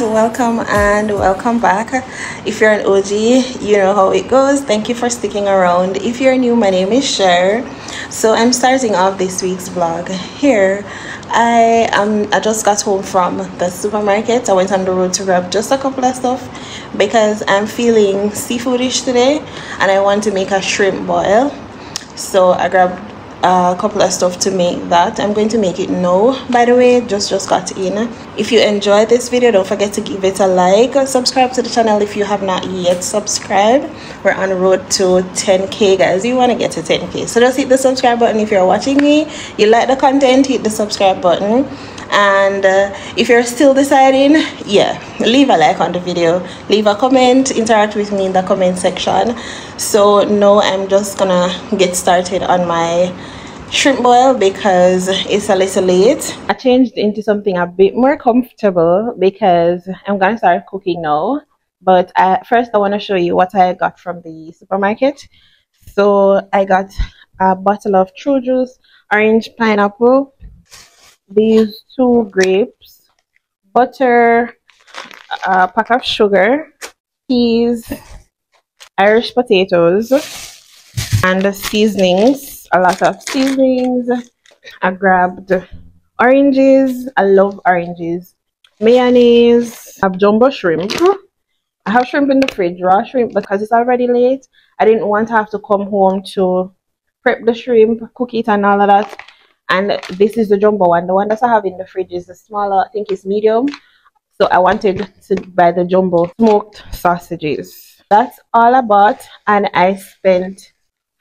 guys, welcome and welcome back. If you're an OG, you know how it goes. Thank you for sticking around. If you're new, my name is Cher. So I'm starting off this week's vlog here. I just got home from the supermarket. I went on the road to grab just a couple of stuff because I'm feeling seafoodish today and I want to make a shrimp boil. So I grabbed a couple of stuff to make that. I'm going to make it now, by the way. Just got in. If you enjoyed this video, don't forget to give it a like. Subscribe to the channel if you have not yet subscribed. We're on the road to 10k, guys. You want to get to 10k, so just hit the subscribe button. If you're watching me, you like the content, hit the subscribe button. And if you're still deciding, leave a like on the video, leave a comment, interact with me in the comment section. So now I'm just gonna get started on my shrimp boil because it's a little late. I changed into something a bit more comfortable because I'm gonna start cooking now, but first I want to show you what I got from the supermarket. So I got a bottle of True Juice, orange, pineapple, these two grapes, butter, a pack of sugar, peas, Irish potatoes, and the seasonings, a lot of seasonings. I grabbed oranges, I love oranges, mayonnaise, I have jumbo shrimp. I have shrimp in the fridge, raw shrimp, because it's already late. I didn't want to have to come home to prep the shrimp, cook it and all of that. And this is the jumbo one. The one that I have in the fridge is the smaller, I think it's medium. So I wanted to buy the jumbo smoked sausages. That's all I bought, and I spent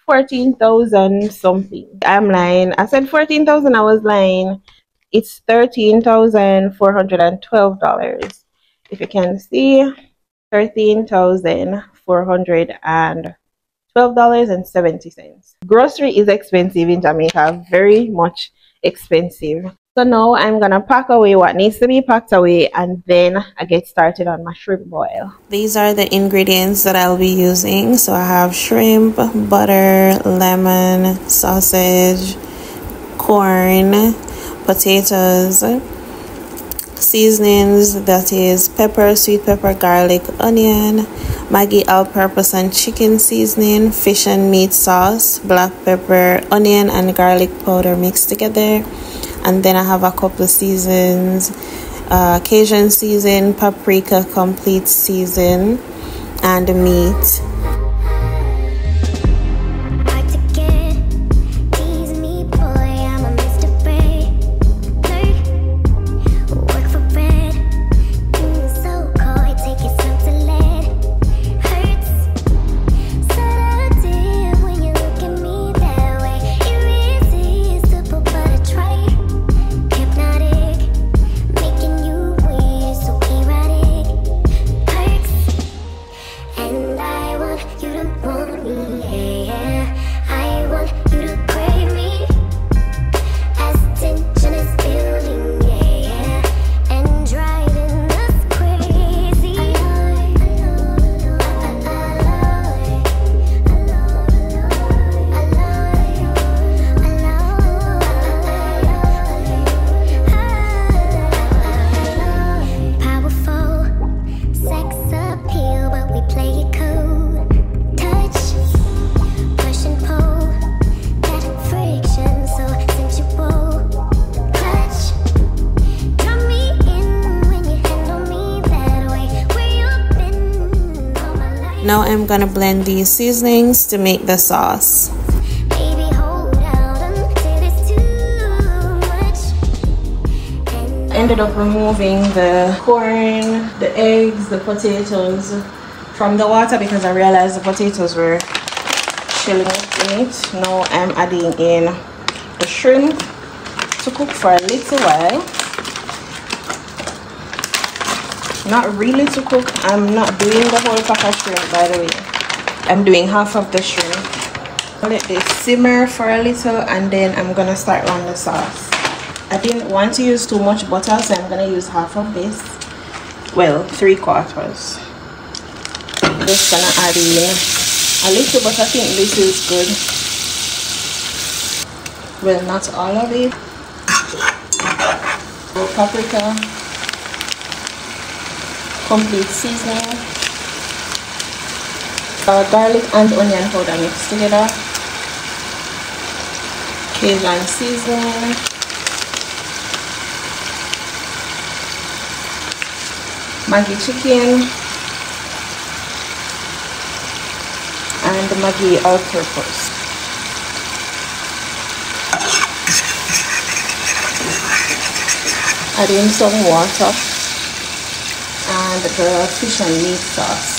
14,000 something. I'm lying. I said 14,000, I was lying. It's $13,412. If you can see, $13,412.70. Grocery is expensive in Jamaica, very much expensive. So now I'm gonna pack away what needs to be packed away, and then I get started on my shrimp boil. These are the ingredients that I'll be using. So I have shrimp, butter, lemon, sausage, corn, potatoes, seasonings, that is pepper, sweet pepper, garlic, onion, Maggie all-purpose and chicken seasoning, fish and meat sauce, black pepper, onion and garlic powder mixed together. And then I have a couple of seasonings, Cajun season, paprika complete season, and meat. Now I'm gonna blend these seasonings to make the sauce. I ended up removing the corn, the eggs, the potatoes from the water because I realized the potatoes were chilling in it. Now I'm adding in the shrimp to cook for a little while. Not really to cook. I'm not doing the whole pack of shrimp, by the way. I'm doing half of the shrimp. Let this simmer for a little, and then I'm gonna start on the sauce. I didn't want to use too much butter, so I'm gonna use half of this, well, 3/4. I'm just gonna add in a little, but I think this is good. Well, not all of it. Paprika, complete seasoning, garlic and onion powder mixed together, Cajun seasoning, Maggie chicken, and Maggie all-purpose. Add in some water and the fish and meat sauce.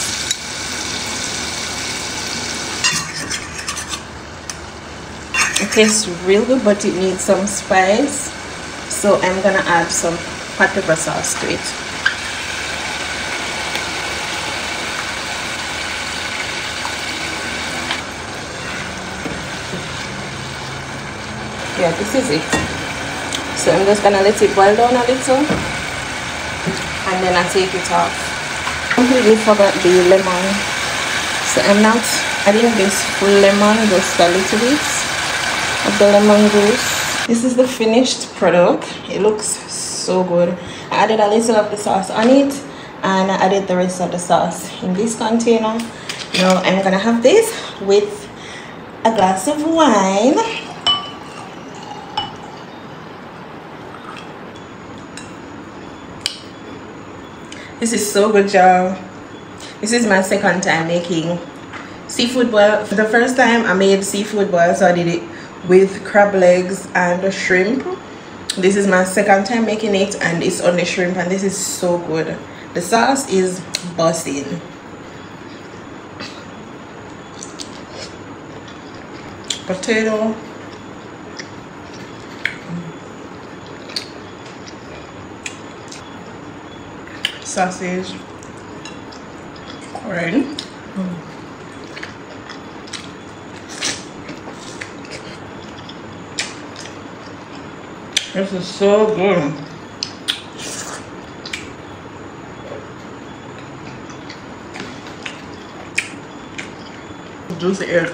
It tastes real good, but it needs some spice, so I'm gonna add some hot pepper sauce to it. Yeah, this is it. So I'm just gonna let it boil down a little and then I take it off. I completely forgot the lemon. So I didn't get full lemon, just a little bit of the lemon juice. This is the finished product. It looks so good. I added a little of the sauce on it and I added the rest of the sauce in this container. Now I'm gonna have this with a glass of wine. This is so good, y'all. This is my second time making seafood boil. For the first time I made seafood boil, so I did it with crab legs and shrimp. This is my second time making it and it's only shrimp, and this is so good. The sauce is busting. Potato. Sausage, corn, This is so good. Juicy egg.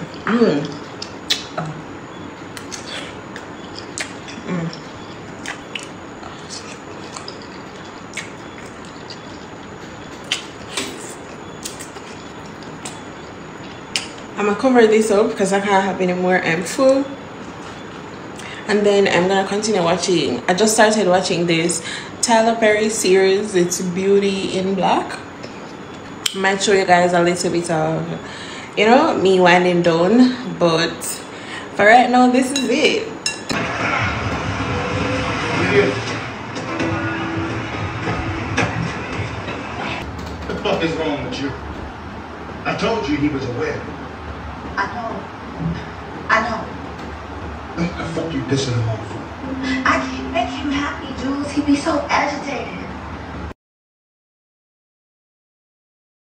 I'm gonna cover this up because I can't have any more. I'm full, and then I'm gonna continue watching. I just started watching this Tyler Perry series. It's Beauty in Black. I might show you guys a little bit of, you know, me winding down, but for right now, this is it. What the fuck is wrong with you? I told you he was aware. I know. What the fuck you dissing him off for? I can't make him happy, Jules. He be so agitated.